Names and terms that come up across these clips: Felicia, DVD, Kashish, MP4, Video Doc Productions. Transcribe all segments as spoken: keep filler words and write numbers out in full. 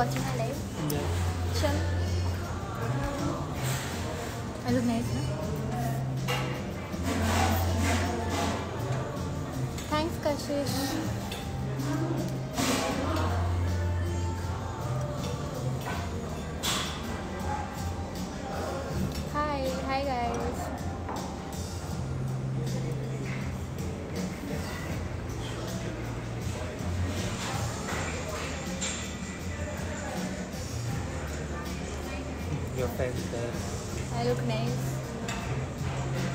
watching my live? Yeah. Sure. I look nice, no? Thanks, Kashish. Hi, hi guys. Your face is there. I look nice.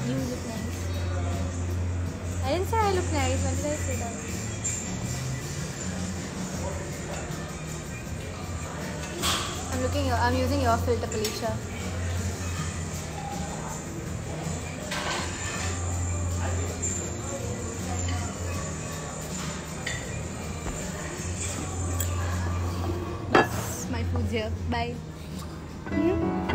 You look nice. I didn't say I look nice. When did I say that? I'm looking. I'm using your filter, Felicia. Yes, my food's here. Bye. Mm-hmm.